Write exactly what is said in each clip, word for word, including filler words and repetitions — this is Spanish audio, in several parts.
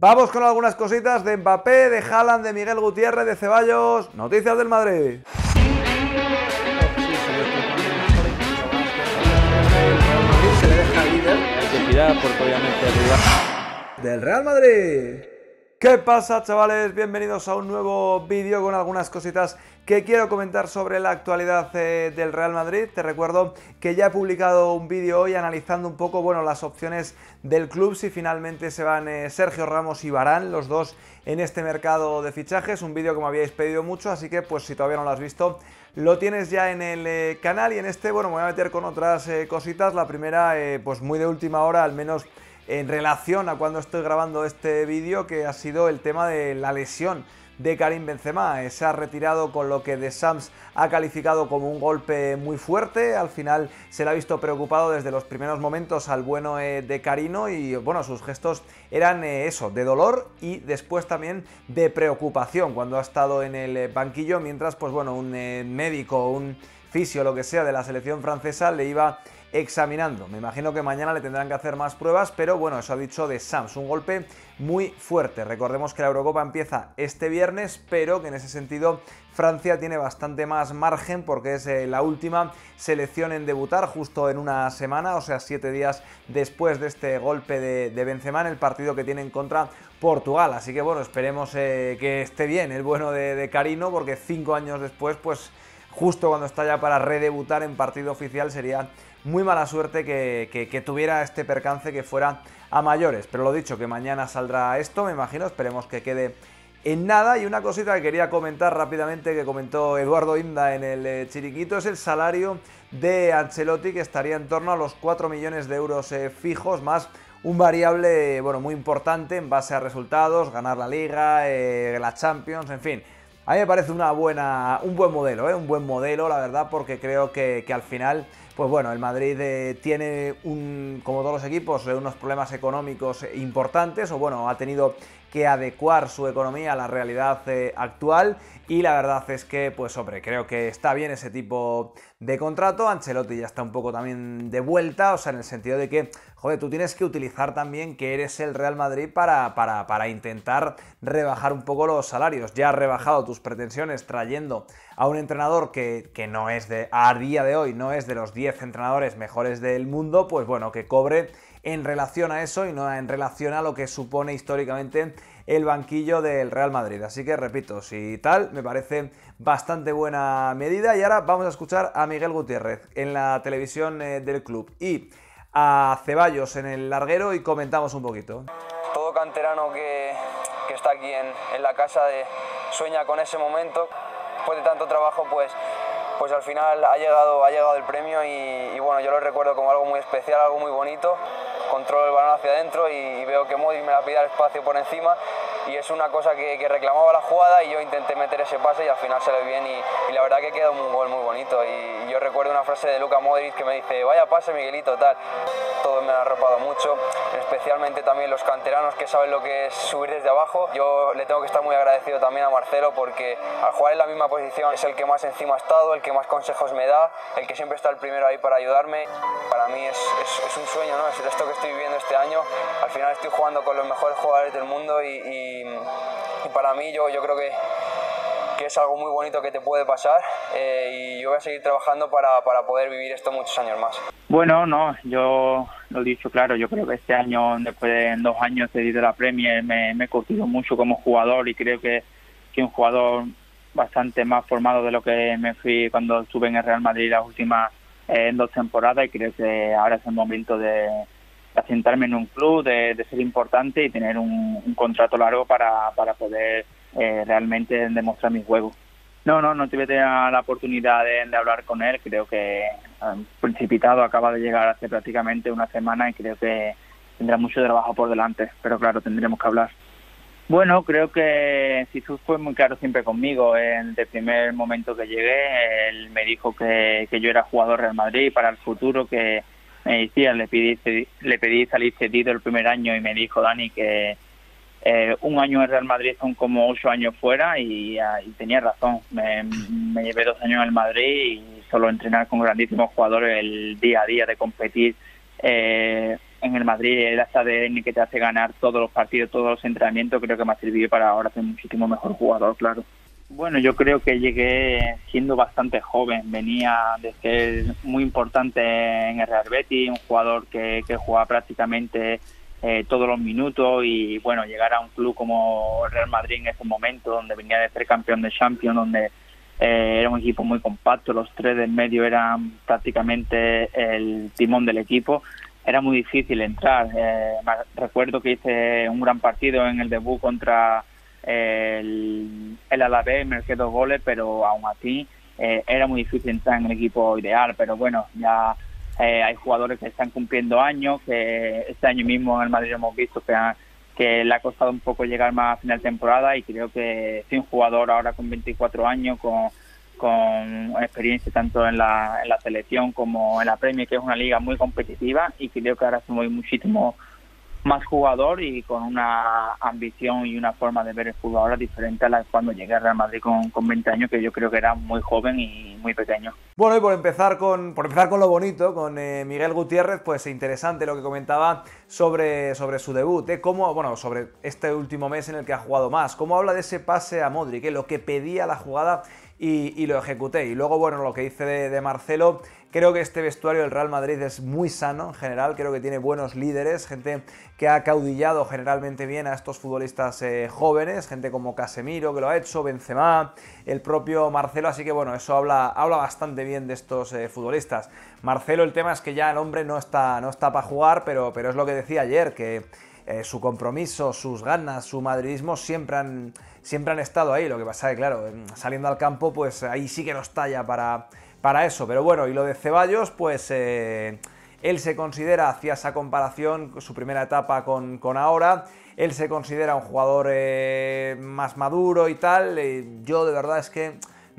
Vamos con algunas cositas de Mbappé, de Haaland, de Miguel Gutiérrez, de Ceballos. Noticias del Madrid. Se le deja líder, hay que tirar porque obviamente arriba. Del Real Madrid. ¿Qué pasa, chavales? Bienvenidos a un nuevo vídeo con algunas cositas que quiero comentar sobre la actualidad eh, del Real Madrid. Te recuerdo que ya he publicado un vídeo hoy analizando un poco, bueno, las opciones del club si finalmente se van eh, Sergio Ramos y Varane, los dos en este mercado de fichajes. Un vídeo que me habíais pedido mucho, así que pues si todavía no lo has visto, lo tienes ya en el eh, canal. Y en este, bueno, me voy a meter con otras eh, cositas. La primera, eh, pues muy de última hora, al menos en relación a cuando estoy grabando este vídeo, que ha sido el tema de la lesión de Karim Benzema. Se ha retirado con lo que Deschamps ha calificado como un golpe muy fuerte. Al final se le ha visto preocupado desde los primeros momentos al bueno eh, de Carino, y bueno, sus gestos eran eh, eso, de dolor y después también de preocupación cuando ha estado en el banquillo, mientras pues bueno, un eh, médico, un fisio, lo que sea, de la selección francesa le iba examinando. Me imagino que mañana le tendrán que hacer más pruebas, pero bueno, eso ha dicho Deschamps, un golpe muy fuerte. Recordemos que la Eurocopa empieza este viernes, pero que en ese sentido Francia tiene bastante más margen porque es eh, la última selección en debutar justo en una semana, o sea, siete días después de este golpe de, de Benzema en el partido que tienen contra Portugal. Así que bueno, esperemos eh, que esté bien el bueno de, de Carino, porque cinco años después, pues justo cuando está ya para redebutar en partido oficial, sería muy mala suerte que, que, que tuviera este percance, que fuera a mayores. Pero lo dicho, que mañana saldrá esto, me imagino, esperemos que quede en nada. Y una cosita que quería comentar rápidamente, que comentó Eduardo Inda en el Chiriquito, es el salario de Ancelotti, que estaría en torno a los cuatro millones de euros eh, fijos, más un variable, bueno, muy importante en base a resultados, ganar la Liga, eh, la Champions, en fin. A mí me parece una buena, un buen modelo, ¿eh? un buen modelo, la verdad, porque creo que, que al final, pues bueno, el Madrid eh, tiene, un, como todos los equipos, eh, unos problemas económicos importantes, o bueno, ha tenido que adecuar su economía a la realidad eh, actual, y la verdad es que, pues hombre, creo que está bien ese tipo de contrato. Ancelotti ya está un poco también de vuelta, o sea, en el sentido de que, joder, tú tienes que utilizar también que eres el Real Madrid para, para, para intentar rebajar un poco los salarios. Ya has rebajado tus pretensiones trayendo a un entrenador que, que no es de, a día de hoy, no es de los diez entrenadores mejores del mundo, pues bueno, que cobre en relación a eso y no en relación a lo que supone históricamente el banquillo del Real Madrid. Así que repito, si tal, me parece bastante buena medida. Y ahora vamos a escuchar a Miguel Gutiérrez en la televisión eh, del club y a Ceballos en el larguero, y comentamos un poquito. Todo canterano que, que está aquí en, en la casa de, sueña con ese momento. Después de tanto trabajo, pues pues al final ha llegado, ha llegado el premio, y, y bueno, yo lo recuerdo como algo muy especial, algo muy bonito. Controlo el balón hacia adentro y, y veo que Moody me la pide al espacio por encima, y es una cosa que, que reclamaba la jugada, y yo intenté meter ese pase y al final sale bien, y, y la verdad que queda un gol muy bonito. Y yo recuerdo una frase de Luka Modric que me dice: vaya pase, Miguelito, tal. Todo me ha arropado mucho, especialmente también los canteranos que saben lo que es subir desde abajo. Yo le tengo que estar muy agradecido también a Marcelo, porque al jugar en la misma posición es el que más encima ha estado, el que más consejos me da, el que siempre está el primero ahí para ayudarme. Para mí es, es, es un sueño, ¿no? Es esto que estoy viviendo este año. Al final estoy jugando con los mejores jugadores del mundo, y, y, y para mí yo, yo creo que, que es algo muy bonito que te puede pasar, eh, y yo voy a seguir trabajando para, para poder vivir esto muchos años más. Bueno, no, yo lo he dicho claro, yo creo que este año, después de dos años de ir de la Premier, me, me he curtido mucho como jugador, y creo que, que un jugador bastante más formado de lo que me fui cuando estuve en el Real Madrid las últimas eh, dos temporadas, y creo que ahora es el momento de, de asentarme en un club, de, de ser importante y tener un, un contrato largo para, para poder eh, realmente demostrar mi juego. No, no, no tuve la oportunidad de, de hablar con él, creo que um, precipitado, acaba de llegar hace prácticamente una semana, y creo que tendrá mucho trabajo por delante, pero claro, tendremos que hablar. Bueno, creo que Jesús fue muy claro siempre conmigo. Desde el primer momento que llegué, él me dijo que, que yo era jugador Real Madrid para el futuro, que me decía, le pedí, le pedí salir cedido el primer año, y me dijo, Dani, que eh, un año en Real Madrid son como ocho años fuera, y, y tenía razón. Me, me llevé dos años en el Madrid, y solo entrenar con grandísimos jugadores, el día a día de competir, eh, en el Madrid, el hasta de él que te hace ganar todos los partidos, todos los entrenamientos, creo que me ha servido para ahora ser muchísimo mejor jugador, claro. Bueno, yo creo que llegué siendo bastante joven, venía de ser muy importante en el Real Betis, un jugador que, que jugaba prácticamente eh, todos los minutos, y bueno, llegar a un club como Real Madrid en ese momento, donde venía de ser campeón de Champions, donde eh, era un equipo muy compacto, los tres del medio eran prácticamente el timón del equipo, era muy difícil entrar. Eh, recuerdo que hice un gran partido en el debut contra el, el Alavés, marqué dos goles, pero aún así eh, era muy difícil entrar en el equipo ideal. Pero bueno, ya eh, hay jugadores que están cumpliendo años, que este año mismo en el Madrid hemos visto que, ha, que le ha costado un poco llegar más a final de temporada, y creo que soy un jugador ahora con veinticuatro años, con, con experiencia tanto en la, en la selección como en la Premier, que es una liga muy competitiva, y creo que ahora somos muchísimo más jugador y con una ambición y una forma de ver el fútbol ahora diferente a la de cuando llegué al Real Madrid con, con veinte años, que yo creo que era muy joven y muy pequeño. Bueno, y por empezar con, por empezar con lo bonito, con eh, Miguel Gutiérrez, pues interesante lo que comentaba sobre, sobre su debut, ¿eh? Cómo, bueno, sobre este último mes en el que ha jugado más, cómo habla de ese pase a Modric, ¿eh? Lo que pedía la jugada y, y lo ejecuté. Y luego, bueno, lo que dice de, de Marcelo. Creo que este vestuario del Real Madrid es muy sano en general, creo que tiene buenos líderes, gente que ha acaudillado generalmente bien a estos futbolistas eh, jóvenes, gente como Casemiro, que lo ha hecho, Benzema, el propio Marcelo, así que bueno, eso habla, habla bastante bien de estos eh, futbolistas. Marcelo, el tema es que ya el hombre no está, no está para jugar, pero, pero es lo que decía ayer, que eh, su compromiso, sus ganas, su madridismo siempre han, siempre han estado ahí, lo que pasa es que claro, saliendo al campo, pues ahí sí que no está ya para... para eso, pero bueno, y lo de Ceballos, pues eh, él se considera, hacia esa comparación, su primera etapa con, con ahora, él se considera un jugador eh, más maduro y tal, eh, yo de verdad es que,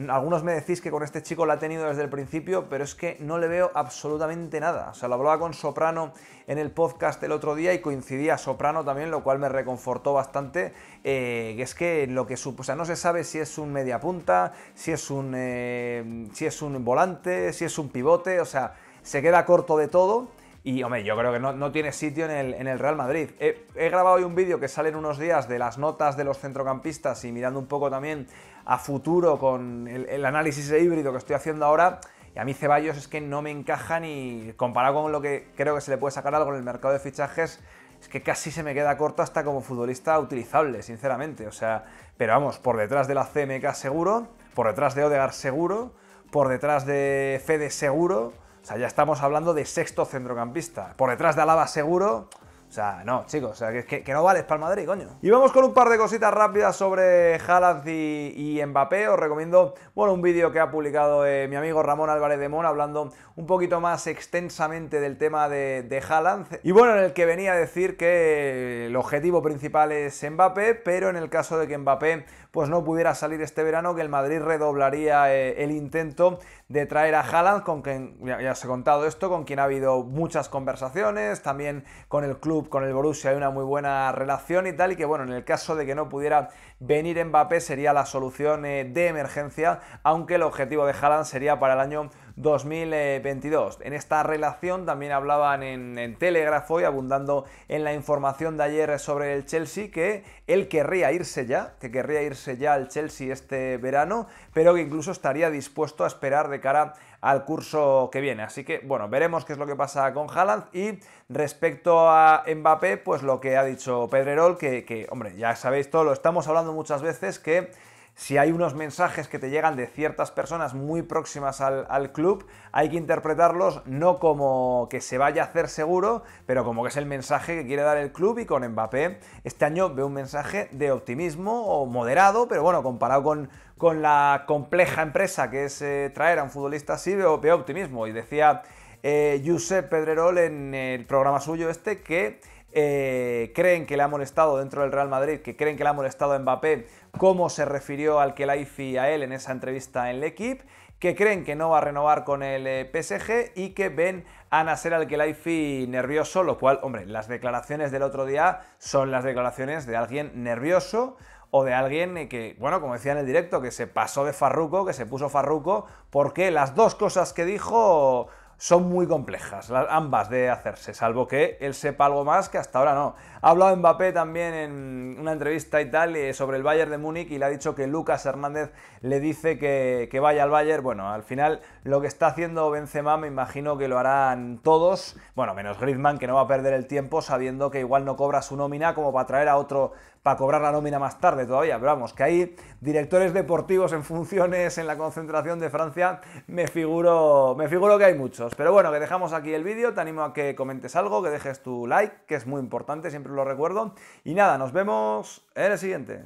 algunos me decís que con este chico lo ha tenido desde el principio, pero es que no le veo absolutamente nada, o sea, lo hablaba con Soprano en el podcast el otro día y coincidía Soprano también, lo cual me reconfortó bastante, eh, es que lo que supo, o sea, no se sabe si es un mediapunta, si es un, eh, si es un volante, si es un pivote, o sea, se queda corto de todo y, hombre, yo creo que no, no tiene sitio en el, en el Real Madrid. He, he grabado hoy un vídeo que sale en unos días de las notas de los centrocampistas y mirando un poco también a futuro con el, el análisis de híbrido que estoy haciendo ahora, y a mí Ceballos es que no me encaja ni comparado con lo que creo que se le puede sacar algo en el mercado de fichajes, es que casi se me queda corto hasta como futbolista utilizable, sinceramente, o sea, pero vamos, por detrás de la C M K seguro, por detrás de Odegaard seguro, por detrás de Fede seguro, o sea, ya estamos hablando de sexto centrocampista, por detrás de Alaba seguro. O sea, no, chicos, o sea, que, que no vales para el Madrid, coño. Y vamos con un par de cositas rápidas sobre Haaland y, y Mbappé. Os recomiendo, bueno, un vídeo que ha publicado eh, mi amigo Ramón Álvarez de Món, hablando un poquito más extensamente del tema de, de Haaland. Y bueno, en el que venía a decir que el objetivo principal es Mbappé, pero en el caso de que Mbappé pues no pudiera salir este verano, que el Madrid redoblaría eh, el intento de traer a Haaland, con quien, ya, ya os he contado esto, con quien ha habido muchas conversaciones, también con el club, con el Borussia hay una muy buena relación y tal, y que bueno, en el caso de que no pudiera venir Mbappé sería la solución eh, de emergencia, aunque el objetivo de Haaland sería para el año dos mil veintidós. En esta relación también hablaban en, en Telegraph hoy, abundando en la información de ayer sobre el Chelsea, que él querría irse ya, que querría irse ya al Chelsea este verano, pero que incluso estaría dispuesto a esperar de cara al curso que viene. Así que, bueno, veremos qué es lo que pasa con Haaland. Y respecto a Mbappé, pues lo que ha dicho Pedrerol, que, que hombre, ya sabéis todo, lo estamos hablando muchas veces, que si hay unos mensajes que te llegan de ciertas personas muy próximas al, al club, hay que interpretarlos no como que se vaya a hacer seguro, pero como que es el mensaje que quiere dar el club, y con Mbappé este año veo un mensaje de optimismo o moderado, pero bueno, comparado con, con la compleja empresa que es eh, traer a un futbolista así, veo, veo optimismo. Y decía eh, Josep Pedrerol en el programa suyo este que Eh, creen que le ha molestado dentro del Real Madrid, que creen que le ha molestado a Mbappé cómo se refirió al Khelaifi a él en esa entrevista en L'Equipe, que creen que no va a renovar con el P S G y que ven a Nasser al Khelaifi nervioso, lo cual, hombre, las declaraciones del otro día son las declaraciones de alguien nervioso o de alguien que, bueno, como decía en el directo, que se pasó de farruco, que se puso farruco, porque las dos cosas que dijo son muy complejas, ambas de hacerse, salvo que él sepa algo más que hasta ahora no. Ha hablado Mbappé también en una entrevista y tal sobre el Bayern de Múnich y le ha dicho que Lucas Hernández le dice que, que vaya al Bayern. Bueno, al final lo que está haciendo Benzema me imagino que lo harán todos, bueno, menos Griezmann, que no va a perder el tiempo sabiendo que igual no cobra su nómina como para traer a otro, para cobrar la nómina más tarde todavía. Pero vamos, que hay directores deportivos en funciones en la concentración de Francia, me figuro, me figuro que hay muchos. Pero bueno, que dejamos aquí el vídeo, te animo a que comentes algo, que dejes tu like, que es muy importante, siempre lo recuerdo. Y nada, nos vemos en el siguiente.